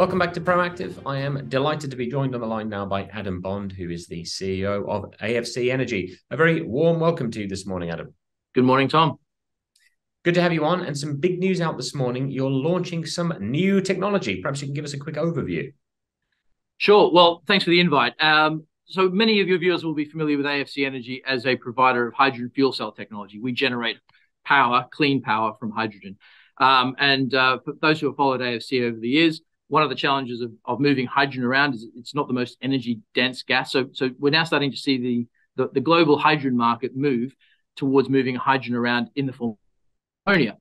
Welcome back to Proactive. I am delighted to be joined on the line now by Adam Bond, who is the CEO of AFC Energy. A very warm welcome to you this morning, Adam. Good morning, Tom. Good to have you on, and some big news out this morning. You're launching some new technology. Perhaps you can give us a quick overview. Sure. Well, thanks for the invite. So many of your viewers will be familiar with AFC Energy as a provider of hydrogen fuel cell technology. We generate power, clean power from hydrogen. For those who have followed AFC over the years, one of the challenges of moving hydrogen around is it's not the most energy dense gas. So we're now starting to see the global hydrogen market move towards moving hydrogen around in the form of ammonia.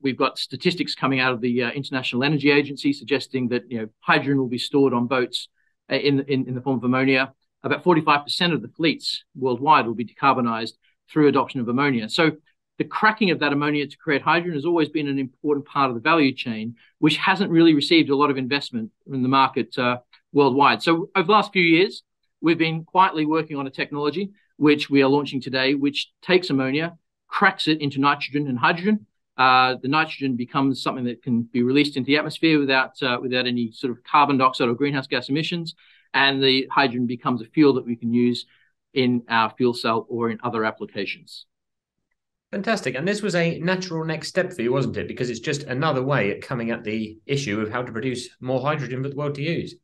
We've got statistics coming out of the International Energy Agency suggesting that hydrogen will be stored on boats in the form of ammonia. About 45% of the fleets worldwide will be decarbonized through adoption of ammonia. So the cracking of that ammonia to create hydrogen has always been an important part of the value chain, which hasn't really received a lot of investment in the market worldwide. So over the last few years, we've been quietly working on a technology, which we are launching today, which takes ammonia, cracks it into nitrogen and hydrogen. The nitrogen becomes something that can be released into the atmosphere without any sort of carbon dioxide or greenhouse gas emissions. And the hydrogen becomes a fuel that we can use in our fuel cell or in other applications. Fantastic. And this was a natural next step for you, wasn't it? Because it's just another way at coming at the issue of how to produce more hydrogen for the world to use.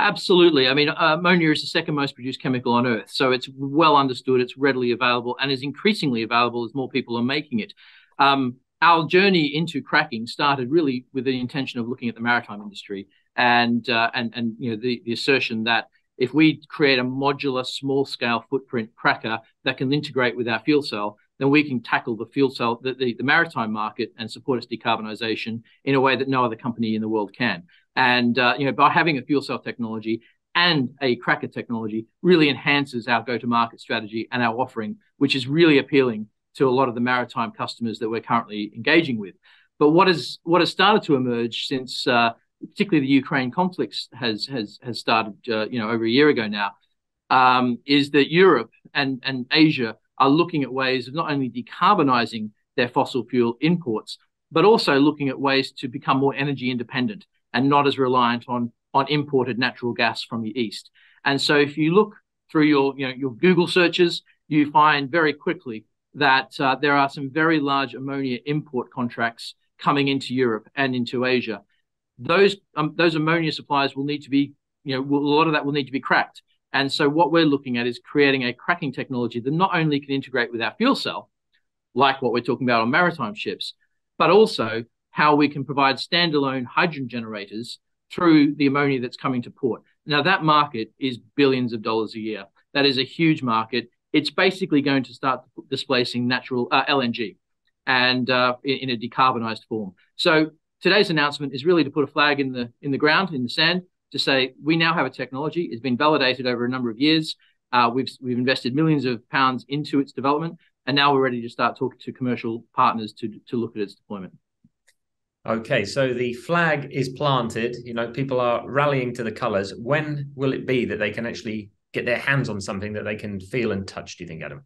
Absolutely. I mean, ammonia is the second most produced chemical on Earth. So it's well understood, it's readily available, and is increasingly available as more people are making it. Our journey into cracking started really with the intention of looking at the maritime industry and the assertion that if we create a modular, small-scale footprint cracker that can integrate with our fuel cell, then we can tackle the fuel cell, the maritime market, and support its decarbonisation in a way that no other company in the world can. And by having a fuel cell technology and a cracker technology really enhances our go-to-market strategy and our offering, which is really appealing to a lot of the maritime customers that we're currently engaging with. But what has started to emerge since, particularly the Ukraine conflict has started, over a year ago now, is that Europe and Asia are looking at ways of not only decarbonising their fossil fuel imports, but also looking at ways to become more energy independent and not as reliant on imported natural gas from the East. And so if you look through your Google searches, you find very quickly that there are some very large ammonia import contracts coming into Europe and into Asia. Those ammonia supplies will need to be, a lot of that will need to be cracked. And so what we're looking at is creating a cracking technology that not only can integrate with our fuel cell, like what we're talking about on maritime ships, but also how we can provide standalone hydrogen generators through the ammonia that's coming to port. Now, that market is billions of dollars a year. That is a huge market. It's basically going to start displacing natural LNG and in a decarbonized form. So today's announcement is really to put a flag in the ground, in the sand, to say we now have a technology. It's been validated over a number of years. We've invested millions of pounds into its development, and now we're ready to start talking to commercial partners to look at its deployment. Okay, so the flag is planted. People are rallying to the colours. When will it be that they can actually get their hands on something that they can feel and touch, do you think, Adam?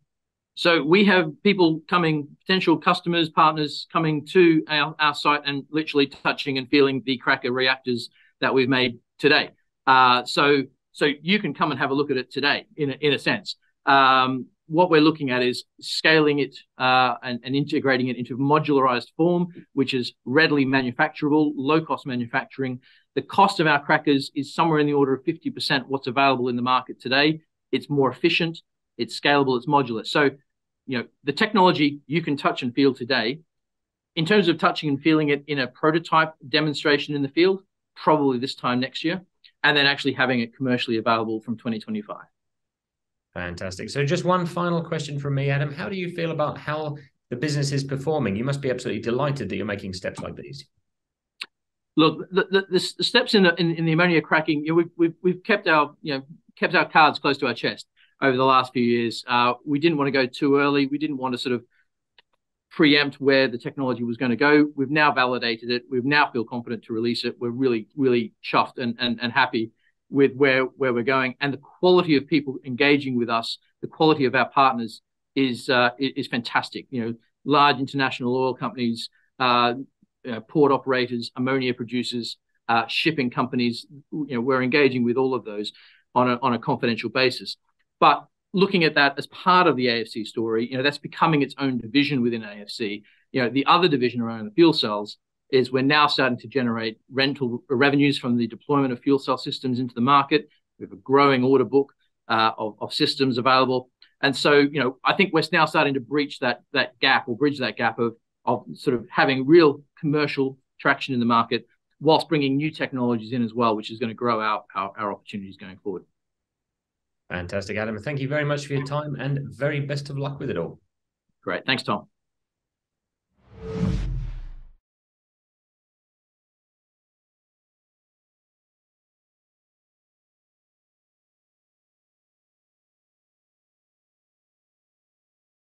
So we have people coming, potential customers, partners coming to our site and literally touching and feeling the cracker reactors that we've made today. So you can come and have a look at it today, in a sense. What we're looking at is scaling it and integrating it into modularized form, which is readily manufacturable, low-cost manufacturing. The cost of our crackers is somewhere in the order of 50% what's available in the market today. It's more efficient, it's scalable, it's modular. So, the technology you can touch and feel today. In terms of touching and feeling it in a prototype demonstration in the field, probably this time next year, and then actually having it commercially available from 2025. Fantastic. So just one final question from me, Adam. How do you feel about how the business is performing? You must be absolutely delighted that you're making steps like these. Look, the steps in the ammonia cracking, we've kept our cards close to our chest over the last few years. We didn't want to go too early. We didn't want to sort of preempt where the technology was going to go. We've now validated it. We've now feel confident to release it. We're really, really chuffed and happy with where we're going. And the quality of people engaging with us, the quality of our partners is fantastic. Large international oil companies, port operators, ammonia producers, shipping companies. You know, we're engaging with all of those on a confidential basis. But looking at that as part of the AFC story, you know, that's becoming its own division within AFC. You know, the other division around the fuel cells is we're now starting to generate rental revenues from the deployment of fuel cell systems into the market. We have a growing order book of systems available. And so, you know, I think we're now starting to breach that gap, or bridge that gap of sort of having real commercial traction in the market whilst bringing new technologies in as well, which is going to grow our opportunities going forward. Fantastic, Adam. Thank you very much for your time and very best of luck with it all. Great. Thanks, Tom.